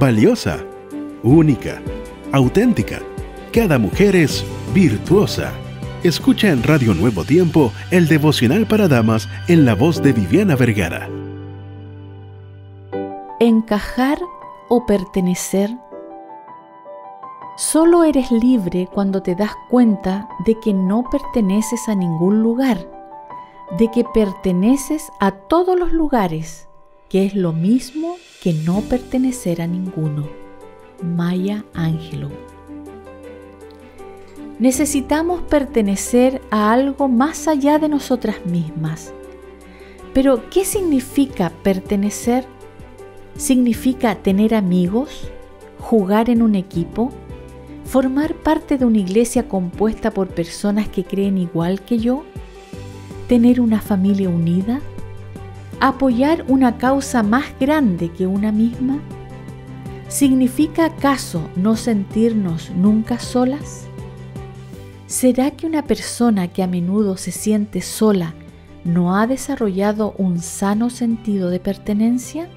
valiosa, única, auténtica. Cada mujer es virtuosa. Escucha en Radio Nuevo Tiempo el devocional para damas en la voz de Viviana Vergara. Encajar o pertenecer. Solo eres libre cuando te das cuenta de que no perteneces a ningún lugar, de que perteneces a todos los lugares, que es lo mismo que no pertenecer a ninguno. Maya Angelou. Necesitamos pertenecer a algo más allá de nosotras mismas. Pero, ¿qué significa pertenecer? ¿Significa tener amigos? ¿Jugar en un equipo? ¿Formar parte de una iglesia compuesta por personas que creen igual que yo? ¿Tener una familia unida? ¿Apoyar una causa más grande que una misma? ¿Significa acaso no sentirnos nunca solas? ¿Será que una persona que a menudo se siente sola no ha desarrollado un sano sentido de pertenencia?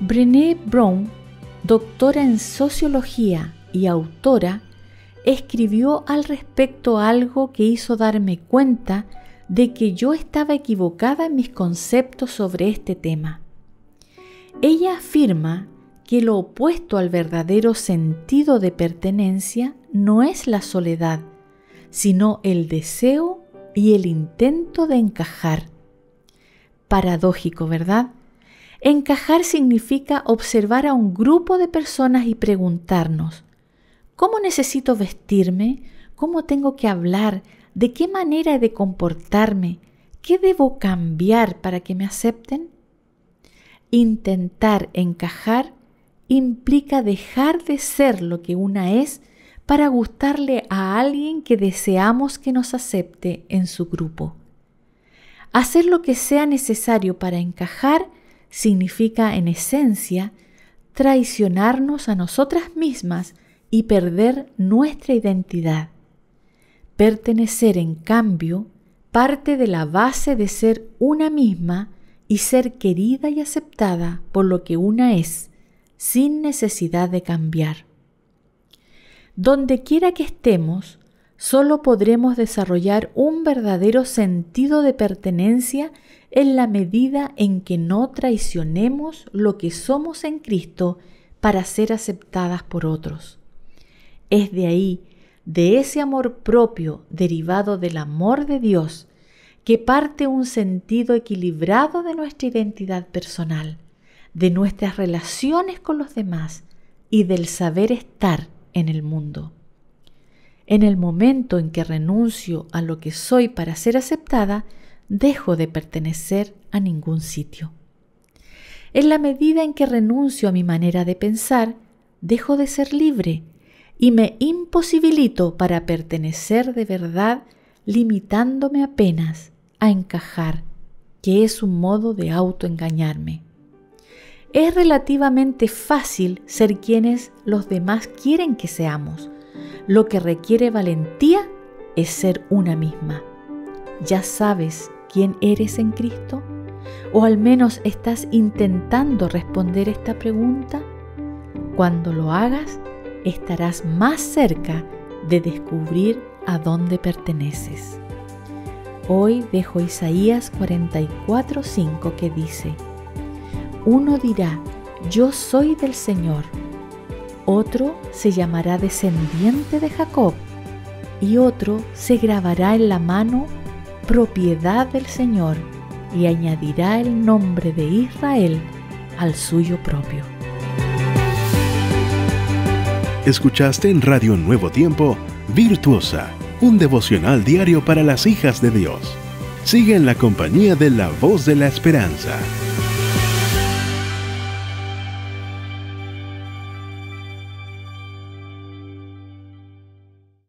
Brené Brown, doctora en sociología y autora, escribió al respecto algo que hizo darme cuenta de que yo estaba equivocada en mis conceptos sobre este tema. Ella afirma que lo opuesto al verdadero sentido de pertenencia no es la soledad, sino el deseo y el intento de encajar. Paradójico, ¿verdad? Encajar significa observar a un grupo de personas y preguntarnos: ¿cómo necesito vestirme? ¿Cómo tengo que hablar? ¿De qué manera he de comportarme? ¿Qué debo cambiar para que me acepten? Intentar encajar implica dejar de ser lo que una es para gustarle a alguien que deseamos que nos acepte en su grupo. Hacer lo que sea necesario para encajar significa, en esencia, traicionarnos a nosotras mismas y perder nuestra identidad. Pertenecer, en cambio, parte de la base de ser una misma y ser querida y aceptada por lo que una es, sin necesidad de cambiar. Donde quiera que estemos, solo podremos desarrollar un verdadero sentido de pertenencia en la medida en que no traicionemos lo que somos en Cristo para ser aceptadas por otros. Es de ahí, de ese amor propio derivado del amor de Dios, que parte un sentido equilibrado de nuestra identidad personal, de nuestras relaciones con los demás y del saber estar en el mundo. En el momento en que renuncio a lo que soy para ser aceptada, dejo de pertenecer a ningún sitio. En la medida en que renuncio a mi manera de pensar, dejo de ser libre y me imposibilito para pertenecer de verdad, limitándome apenas a encajar, que es un modo de autoengañarme. Es relativamente fácil ser quienes los demás quieren que seamos. Lo que requiere valentía es ser una misma. ¿Ya sabes quién eres en Cristo? ¿O al menos estás intentando responder esta pregunta? Cuando lo hagas, estarás más cerca de descubrir a dónde perteneces. Hoy dejo Isaías 44:5, que dice: uno dirá, yo soy del Señor; otro se llamará descendiente de Jacob; y otro se grabará en la mano, propiedad del Señor, y añadirá el nombre de Israel al suyo propio. Escuchaste en Radio Nuevo Tiempo Virtuosa, un devocional diario para las hijas de Dios. Sigue en la compañía de La Voz de la Esperanza.